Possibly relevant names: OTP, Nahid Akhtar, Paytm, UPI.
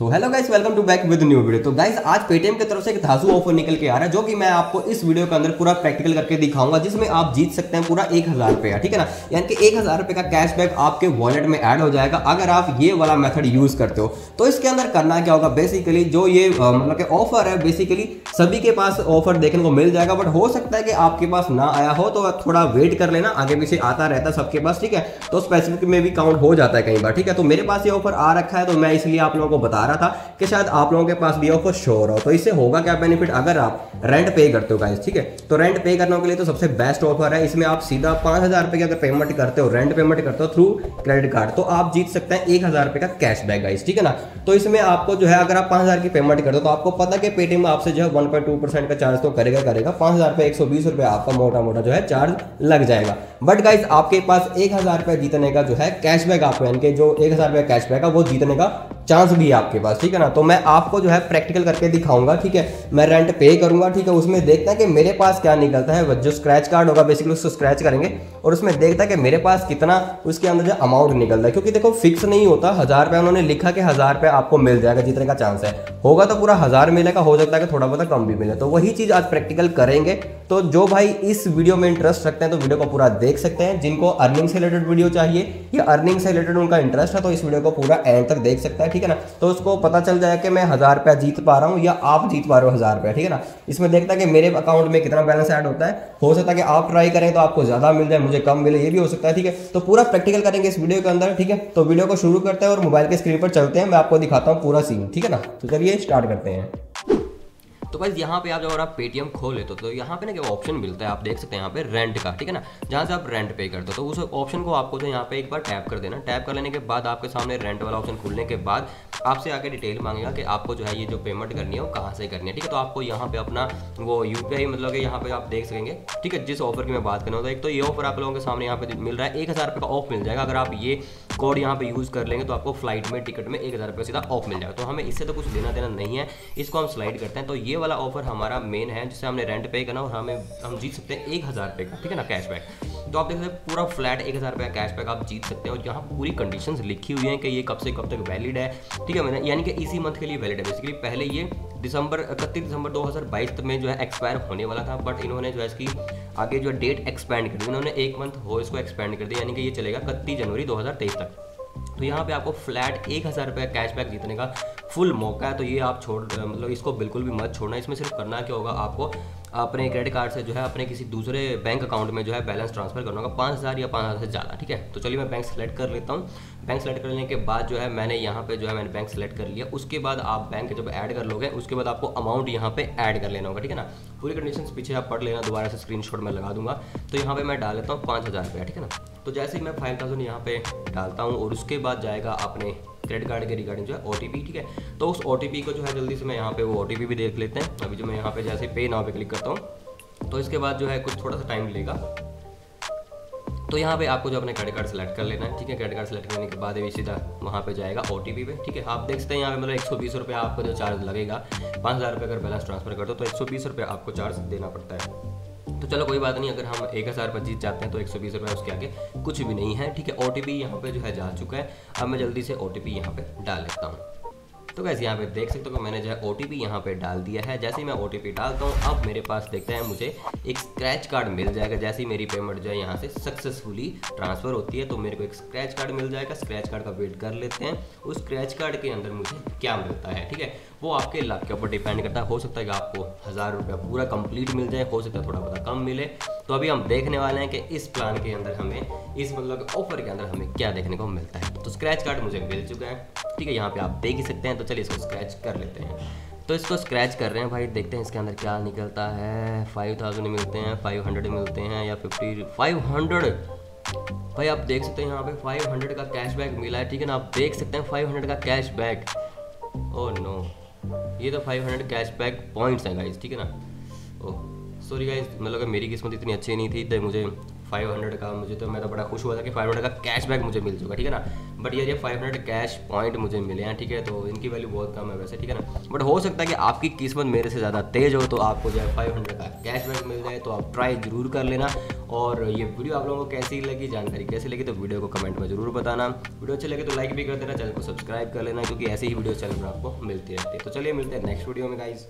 So hello guys, welcome to back with new video. तो guys आज Paytm की तरफ से एक धांसू ऑफर निकल के आ रहा है, जो कि मैं आपको इस वीडियो के अंदर पूरा प्रैक्टिकल करके दिखाऊंगा, जिसमें आप जीत सकते हैं पूरा 1000 रुपया। ठीक है ना, यानी कि 1000 रुपये का कैशबैक आपके वॉलेट में ऐड हो जाएगा अगर आप ये वाला मेथड यूज करते हो। तो इसके अंदर करना क्या होगा, बेसिकली जो ये मतलब कि ऑफर है, बेसिकली सभी के पास ऑफर देखने को मिल जाएगा, बट हो सकता है कि आपके पास ना आया हो, तो थोड़ा वेट कर लेना। आगे पीछे आता रहता है सबके पास, ठीक है, तो स्पेसिफिक में भी काउंट हो जाता है कई बार। ठीक है, तो मेरे पास ये ऑफर आ रखा है, तो मैं इसलिए आप लोगों को बता था कि शायद आप लोगों के पास भी ऑफर शो हो रहा हो। तो इससे होगा क्या बेनिफिट, अगर आप रेंट पे करते हो गाइस, ठीक है, तो रेंट पे करने के लिए तो सबसे बेस्ट ऑफर है। इसमें आप सीधा 5000 रुपए की अगर पेमेंट करते हो, रेंट पेमेंट करते हो थ्रू क्रेडिट कार्ड, तो आप जीत सकते हैं 1000 रुपए का कैशबैक गाइस, ठीक है ना। तो इसमें आपको जो है, अगर आप 5000 की पेमेंट करते हो, तो आपको पता है कि पेटीएम आपसे जो है 1.2% का चार्ज तो करेगा 5000 पे 120 रुपये आपका मोटा मोटा जो है चार्ज लग जाएगा। बट गाइस आपके पास 1000 रुपये जीतने का जो है कैशबैक, आपको यानी कि जो 1000 रुपये कैशबैक है वो जीतने का चांस भी है आपके पास, ठीक है ना। तो मैं आपको जो है प्रैक्टिकल करके दिखाऊंगा, ठीक है, मैं रेंट पे करूंगा, ठीक है, उसमें देखता है कि मेरे पास क्या निकलता है। जो स्क्रैच कार्ड होगा बेसिकली उसको स्क्रैच करेंगे और उसमें देखता है कि मेरे पास कितना उसके अंदर जो अमाउंट निकलता है, क्योंकि देखो फिक्स नहीं होता। 1000 रुपये उन्होंने लिखा कि 1000 रुपये आपको मिल जाएगा, जितने का चांस है होगा तो पूरा 1000 मिलेगा, हो सकता है कि थोड़ा बहुत कम भी मिले। तो वही चीज़ आज प्रैक्टिकल करेंगे। तो जो भाई इस वीडियो में इंटरेस्ट रखते हैं तो वीडियो को पूरा देख सकते हैं। जिनको अर्निंग से रिलेटेड वीडियो चाहिए या अर्निंग से रिलेटेड उनका इंटरेस्ट है तो इस वीडियो को पूरा एंड तक देख सकता है, ठीक है ना। तो उसको पता चल जाएगा कि मैं 1000 रुपया जीत पा रहा हूँ या आप जीत पा रहे हो 1000 रुपया, ठीक है ना। इसमें देखता है कि मेरे अकाउंट में कितना बैलेंस ऐड होता है। हो सकता है कि आप ट्राई करें तो आपको ज़्यादा मिल जाए, मुझे कम मिले, ये भी हो सकता है, ठीक है। तो पूरा प्रैक्टिकल करेंगे इस वीडियो के अंदर, ठीक है। तो वीडियो को शुरू करते हैं और मोबाइल के स्क्रीन पर चलते हैं, मैं आपको दिखाता हूँ पूरा सीन, ठीक है ना। तो चलिए स्टार्ट करते हैं। तो बस यहाँ पे आप अगर आप पेटीएम खोल लेते हो तो यहाँ पे ना क्या ऑप्शन मिलता है, आप देख सकते हैं यहाँ पे रेंट का, ठीक है ना, जहाँ से आप रेंट पे करते हो। तो उस ऑप्शन को आपको जो यहाँ पे एक बार टैप कर देना। टैप कर लेने के बाद आपके सामने रेंट वाला ऑप्शन खुलने के बाद आपसे आके डिटेल मांगेगा कि आपको जो है ये जो पेमेंट करनी है वो कहाँ से करनी है, ठीक है। तो आपको यहाँ पे अपना वो UPI मतलब कि यहाँ पे आप देख सकेंगे, ठीक है, जिस ऑफर की मैं बात कर रहा हूँ। तो एक तो ये ऑफर आप लोगों के सामने यहाँ पे मिल रहा है, 1000 रुपये का ऑफ मिल जाएगा। अगर आप ये कोड यहाँ पे यूज़ कर लेंगे तो आपको फ्लाइट में टिकट में 1000 रुपये सीधा ऑफ मिल जाएगा। तो हमें इससे तो कुछ लेना देना नहीं है, इसको हम स्लाइड करते हैं। तो ये वाला ऑफर हमारा मेन है, जिससे हमने रेंट पे करना और हम जीत सकते हैं 1000 रुपये का, ठीक है ना, कैशबैक। तो आप देख सकते हैं पूरा फ्लैट 1000 रुपये का कैशबैक आप जीत सकते हैं और यहाँ पूरी कंडीशंस लिखी हुई हैं कि ये कब से कब तक वैलिड है, ठीक है। मैंने यानी कि इसी मंथ के लिए वैलिड है। बेसिकली पहले ये 31 दिसंबर 2022 में जो है एक्सपायर होने वाला था, बट इन्होंने जो है इसकी आगे जो डेट एक्सपेंड कर दी, उन्होंने 1 मंथ हो इसको एक्सपेंड कर दिया, यानी कि ये चलेगा 31 जनवरी 2023 तक। तो यहाँ पे आपको फ्लैट 1000 रुपये का कैशबैक जीतने का फुल मौका है। तो ये आप छोड़ मतलब इसको बिल्कुल भी मत छोड़ना। इसमें सिर्फ करना क्या होगा, आपको अपने क्रेडिट कार्ड से जो है अपने किसी दूसरे बैंक अकाउंट में जो है बैलेंस ट्रांसफर करना होगा, 5000 या 5000 से ज़्यादा, ठीक है। तो चलिए मैं बैंक सेलेक्ट कर लेता हूँ। बैंक सेलेक्ट करने के बाद जो है मैंने यहाँ पे जो है मैंने बैंक सेलेक्ट कर लिया। उसके बाद आप बैंक जब ऐड कर लोगे उसके बाद आपको अमाउंट यहाँ पे ऐड कर लेना होगा, ठीक है ना। पूरी कंडीशंस पीछे आप पढ़ लेना, दोबारा से स्क्रीनशॉट में लगा दूंगा। तो यहाँ पे मैं डाल लेता हूँ 5000 रुपया, ठीक है ना। तो जैसे ही मैं 5000 यहाँ पे डालता हूँ और उसके बाद जाएगा अपने क्रेडिट कार्ड के रिगार्डिंग जो है OTP, ठीक है। तो उस OTP को जो है जल्दी से मैं यहाँ पे वो OTP भी देख लेते हैं। अभी जो मैं यहाँ पे जैसे पे नाउ पे क्लिक करता हूँ तो इसके बाद जो है कुछ थोड़ा सा टाइम लेगा। तो यहाँ पे आपको जो अपने क्रेडिट कार्ड सेलेक्ट कर लेना है, ठीक है। क्रेडिट कार्ड सेलेक्ट करने के बाद भी सीधा वहाँ पे जाएगा OTP पे, ठीक है। आप देख सकते हैं यहाँ पे मतलब 120 रुपये आपको जो चार्ज लगेगा। 5000 रुपये अगर बैलेंस ट्रांसफर कर दो तो 120 रुपये आपको चार्ज देना पड़ता है। तो चलो कोई बात नहीं, अगर हम 1000 रुपये जीत जाते हैं तो 120 रुपये उसके आगे कुछ भी नहीं है, ठीक है। OTP यहाँ पे जो है जा चुका है। अब मैं जल्दी से OTP यहाँ पे डाल लेता हूँ। तो गाइस यहाँ पे देख सकते हो कि मैंने जो है OTP यहाँ पे डाल दिया है। जैसे ही मैं OTP डालता हूँ अब मेरे पास देखते हैं मुझे एक स्क्रैच कार्ड मिल जाएगा। जैसे ही मेरी पेमेंट जो है यहाँ से सक्सेसफुली ट्रांसफ़र होती है तो मेरे को एक स्क्रैच कार्ड मिल जाएगा। स्क्रैच कार्ड का वेट कर लेते हैं, उस स्क्रैच कार्ड के अंदर मुझे क्या मिलता है, ठीक है, वो आपके लक के ऊपर डिपेंड करता है। हो सकता है कि आपको 1000 रुपया पूरा कंप्लीट मिल जाए, हो सकता है थोड़ा बहुत कम मिले। तो अभी हम देखने वाले हैं कि इस प्लान के अंदर हमें इस मतलब ऑफर के अंदर हमें क्या देखने को मिलता है। तो स्क्रैच कार्ड मुझे मिल चुका है, ठीक है, यहाँ पे आप देख ही सकते हैं। तो चलिए इसको स्क्रैच कर लेते हैं। तो इसको स्क्रैच कर रहे हैं भाई, देखते हैं इसके अंदर क्या निकलता है। 5000 मिलते हैं, 500 मिलते हैं या 500। भाई आप देख सकते हैं यहाँ पे 500 का कैशबैक मिला है, ठीक है ना। आप देख सकते हैं 500 का कैशबैक। ओह नो, ये तो 500 कैशबैक पॉइंट्स हैं गाइस, ठीक है ना। ओह सॉरी गाइस, मतलब मेरी किस्मत इतनी अच्छी नहीं थी तो मुझे 500 का मुझे तो मैं तो बड़ा खुश हुआ था कि 500 का कैशबैक मुझे मिल चुका, ठीक है ना। बट यार ये 500 कैश पॉइंट मुझे मिले हैं, ठीक है। तो इनकी वैल्यू बहुत कम है वैसे, ठीक है ना। बट हो सकता है कि आपकी किस्मत मेरे से ज़्यादा तेज़ हो तो आपको जो है 500 का कैशबैक मिल जाए, तो आप ट्राई ज़रूर कर लेना। और ये वीडियो आप लोगों को कैसी लगी, जानकारी कैसी लगी, तो वीडियो को कमेंट में ज़रूर बताना। वीडियो अच्छी लगे तो लाइक भी कर देना, चैनल को सब्सक्राइब कर लेना, क्योंकि ऐसे ही वीडियो चैनल पर आपको मिलती रहती है। तो चलिए मिलते हैं नेक्स्ट वीडियो में गाइज़।